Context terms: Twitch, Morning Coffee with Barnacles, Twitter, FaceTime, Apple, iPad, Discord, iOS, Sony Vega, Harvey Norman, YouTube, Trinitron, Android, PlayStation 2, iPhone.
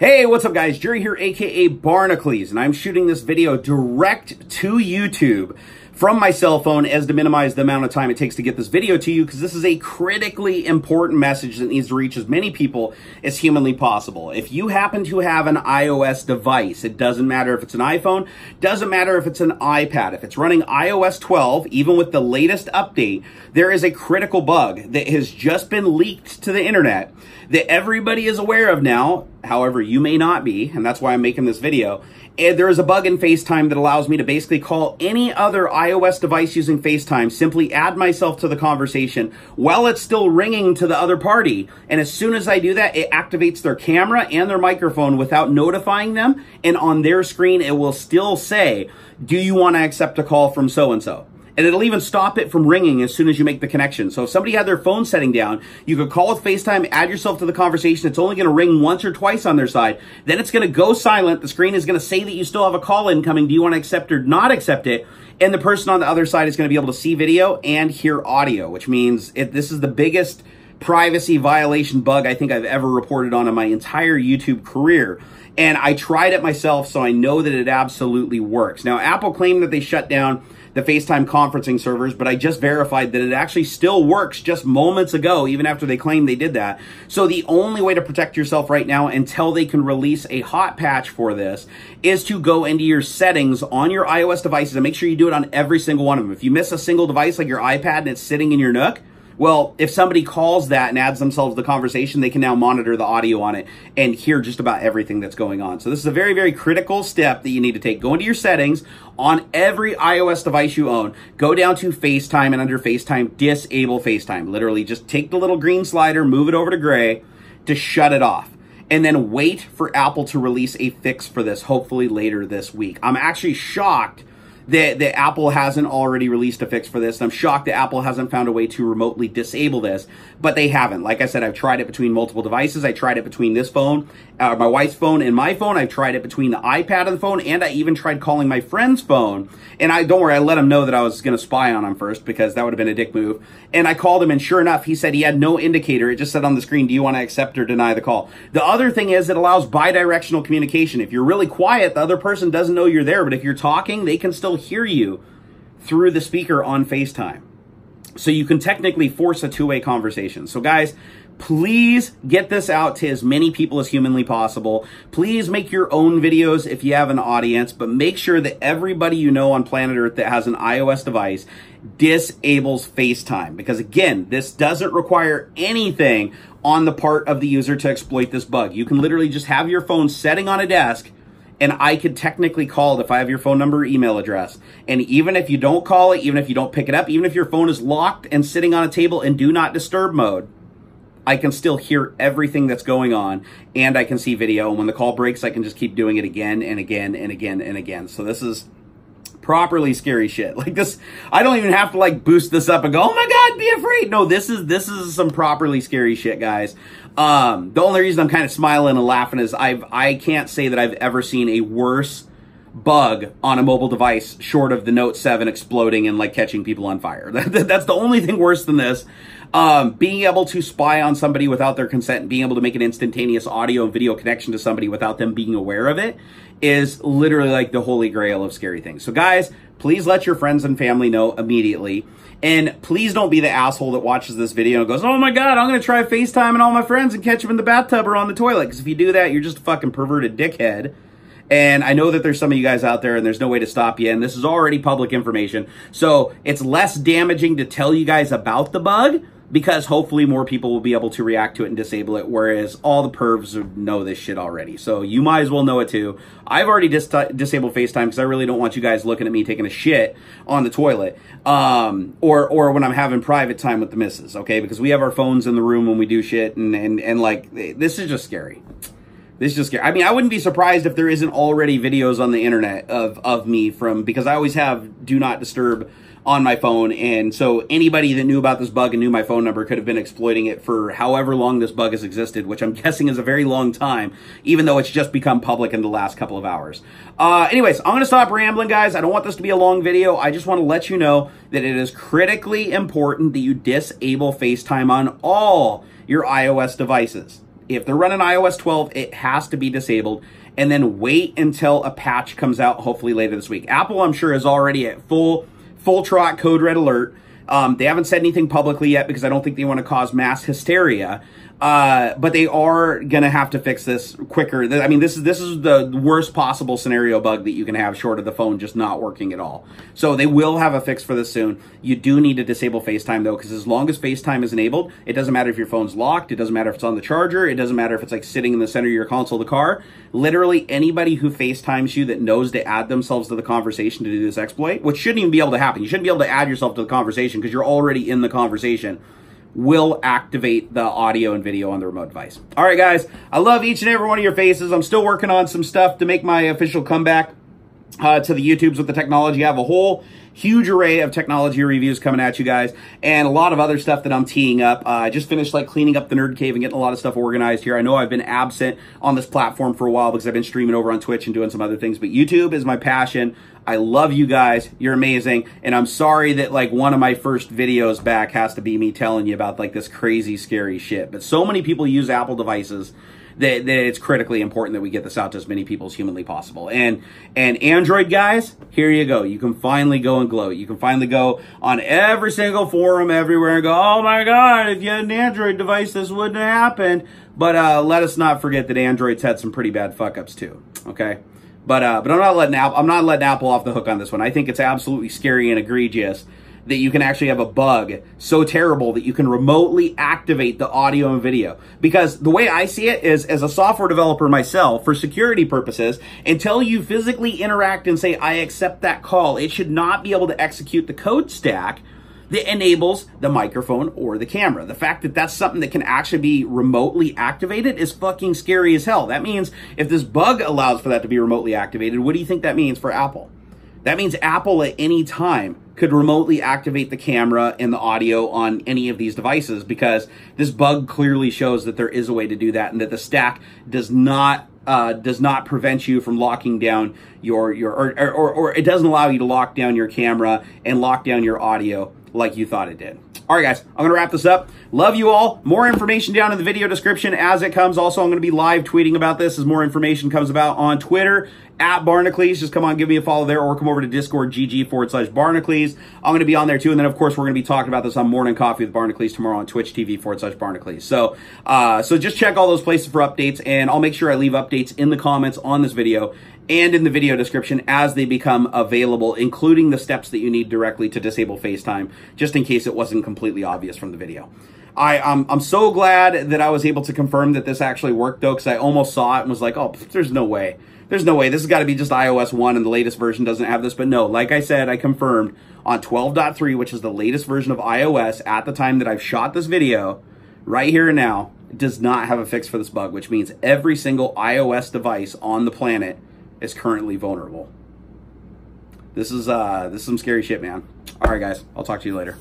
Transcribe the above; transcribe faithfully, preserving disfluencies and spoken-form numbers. Hey, what's up guys? Jerry here, aka Barnacles, and I'm shooting this video direct to YouTube from my cell phone as to minimize the amount of time it takes to get this video to you, because this is a critically important message that needs to reach as many people as humanly possible. If you happen to have an iOS device, it doesn't matter if it's an iPhone, doesn't matter if it's an iPad, if it's running i O S twelve, even with the latest update, there is a critical bug that has just been leaked to the internet that everybody is aware of now. However, you may not be, and that's why I'm making this video. And there is a bug in FaceTime that allows me to basically call any other iOS device using FaceTime, simply add myself to the conversation while it's still ringing to the other party. And as soon as I do that, it activates their camera and their microphone without notifying them. And on their screen, it will still say, do you want to accept a call from so-and-so? And it'll even stop it from ringing as soon as you make the connection. So if somebody had their phone setting down, you could call with FaceTime, add yourself to the conversation. It's only going to ring once or twice on their side. Then it's going to go silent. The screen is going to say that you still have a call incoming. Do you want to accept or not accept it? And the person on the other side is going to be able to see video and hear audio, which means it, this is the biggest privacy violation bug I think I've ever reported on in my entire YouTube career. And I tried it myself, so I know that it absolutely works. Now, Apple claimed that they shut down the FaceTime conferencing servers, but I just verified that it actually still works just moments ago, even after they claimed they did that. So the only way to protect yourself right now until they can release a hot patch for this is to go into your settings on your iOS devices and make sure you do it on every single one of them. If you miss a single device like your iPad and it's sitting in your Nook, well, if somebody calls that and adds themselves to the conversation, they can now monitor the audio on it and hear just about everything that's going on. So this is a very, very critical step that you need to take. Go into your settings on every iOS device you own. Go down to FaceTime, and under FaceTime, disable FaceTime. Literally, just take the little green slider, move it over to gray to shut it off. And then wait for Apple to release a fix for this, hopefully later this week. I'm actually shocked That, that Apple hasn't already released a fix for this. And I'm shocked that Apple hasn't found a way to remotely disable this, but they haven't. Like I said, I've tried it between multiple devices. I tried it between this phone, uh, my wife's phone and my phone. I've tried it between the iPad and the phone, and I even tried calling my friend's phone. And I, don't worry, I let him know that I was going to spy on him first, because that would have been a dick move. And I called him, and sure enough, he said he had no indicator. It just said on the screen, do you want to accept or deny the call? The other thing is it allows bi-directional communication. If you're really quiet, the other person doesn't know you're there, but if you're talking, they can still hear you through the speaker on FaceTime. So you can technically force a two-way conversation. So guys, please get this out to as many people as humanly possible. Please make your own videos if you have an audience, but make sure that everybody you know on planet Earth that has an iOS device disables FaceTime. Because again, this doesn't require anything on the part of the user to exploit this bug. You can literally just have your phone sitting on a desk, and I could technically call it if I have your phone number or email address. And even if you don't call it, even if you don't pick it up, even if your phone is locked and sitting on a table in do not disturb mode, I can still hear everything that's going on, and I can see video. And when the call breaks, I can just keep doing it again and again and again and again. So this is properly scary shit. Like this, I don't even have to like boost this up and go, oh my God, be afraid. No, this is, this is some properly scary shit, guys. Um, the only reason I'm kind of smiling and laughing is I've, I can't say that I've ever seen a worse bug on a mobile device short of the Note seven exploding and like catching people on fire. That's the only thing worse than this. Um, being able to spy on somebody without their consent and being able to make an instantaneous audio and video connection to somebody without them being aware of it is literally like the holy grail of scary things. So guys, please let your friends and family know immediately. And please don't be the asshole that watches this video and goes, oh my God, I'm going to try FaceTime and all my friends and catch them in the bathtub or on the toilet. Because if you do that, you're just a fucking perverted dickhead. And I know that there's some of you guys out there and there's no way to stop you. And this is already public information. So it's less damaging to tell you guys about the bug, because hopefully more people will be able to react to it and disable it, whereas all the pervs know this shit already. So you might as well know it too. I've already dis disabled FaceTime because I really don't want you guys looking at me taking a shit on the toilet um, or or when I'm having private time with the missus, okay? Because we have our phones in the room when we do shit, and, and, and like, this is just scary. This is just scary. I mean, I wouldn't be surprised if there isn't already videos on the internet of, of me from, because I always have do not disturb on my phone. And so anybody that knew about this bug and knew my phone number could have been exploiting it for however long this bug has existed, which I'm guessing is a very long time, even though it's just become public in the last couple of hours. Uh, anyways, I'm going to stop rambling, guys. I don't want this to be a long video. I just want to let you know that it is critically important that you disable FaceTime on all your iOS devices. If they're running i O S twelve, it has to be disabled, and then wait until a patch comes out, hopefully later this week. Apple, I'm sure, is already at full, full trot code red alert. Um, they haven't said anything publicly yet because I don't think they want to cause mass hysteria. Uh, but they are going to have to fix this quicker. I mean, this is, this is the worst possible scenario bug that you can have short of the phone just not working at all. So they will have a fix for this soon. You do need to disable FaceTime though, because as long as FaceTime is enabled, it doesn't matter if your phone's locked. It doesn't matter if it's on the charger. It doesn't matter if it's like sitting in the center of your console of the car. Literally anybody who FaceTimes you that knows to add themselves to the conversation to do this exploit, which shouldn't even be able to happen. You shouldn't be able to add yourself to the conversation because you're already in the conversation. Will activate the audio and video on the remote device. All right, guys, I love each and every one of your faces. I'm still working on some stuff to make my official comeback uh, to the YouTubes with the technology. I have a whole huge array of technology reviews coming at you guys and a lot of other stuff that I'm teeing up. Uh, I just finished like cleaning up the nerd cave and getting a lot of stuff organized here. I know I've been absent on this platform for a while because I've been streaming over on Twitch and doing some other things, but YouTube is my passion. I love you guys. You're amazing. And I'm sorry that like one of my first videos back has to be me telling you about like this crazy, scary shit. But so many people use Apple devices that, that it's critically important that we get this out to as many people as humanly possible. And, and Android guys, here you go. You can finally go and gloat. You can finally go on every single forum everywhere and go, oh my God, if you had an Android device, this wouldn't have happened. But uh, let us not forget that Android's had some pretty bad fuck-ups too, okay? But uh, but I'm not letting Apple, I'm not letting Apple off the hook on this one. I think it's absolutely scary and egregious that you can actually have a bug so terrible that you can remotely activate the audio and video. Because the way I see it is, as a software developer myself, for security purposes, until you physically interact and say, I accept that call, it should not be able to execute the code stack that enables the microphone or the camera. The fact that that's something that can actually be remotely activated is fucking scary as hell. That means if this bug allows for that to be remotely activated, what do you think that means for Apple? That means Apple at any time could remotely activate the camera and the audio on any of these devices, because this bug clearly shows that there is a way to do that and that the stack does not Uh, does not prevent you from locking down your, your or, or, or it doesn't allow you to lock down your camera and lock down your audio like you thought it did. All right, guys, I'm going to wrap this up. Love you all. More information down in the video description as it comes. Also, I'm going to be live tweeting about this as more information comes about on Twitter, at Barnacles. Just come on, give me a follow there, or come over to Discord, G G forward slash Barnacles. I'm going to be on there too. And then, of course, we're going to be talking about this on Morning Coffee with Barnacles tomorrow on Twitch T V forward slash Barnacles. So, uh, so just check all those places for updates, and I'll make sure I leave updates in the comments on this video and in the video description as they become available, including the steps that you need directly to disable FaceTime, just in case it wasn't completely obvious from the video. I, I'm, I'm so glad that I was able to confirm that this actually worked though, because I almost saw it and was like, oh, there's no way. There's no way. This has got to be just i O S one and the latest version doesn't have this. But no, like I said, I confirmed on twelve point three, which is the latest version of i O S at the time that I've shot this video, right here and now, does not have a fix for this bug, which means every single i O S device on the planet is currently vulnerable. This is, uh, this is some scary shit, man. All right, guys, I'll talk to you later.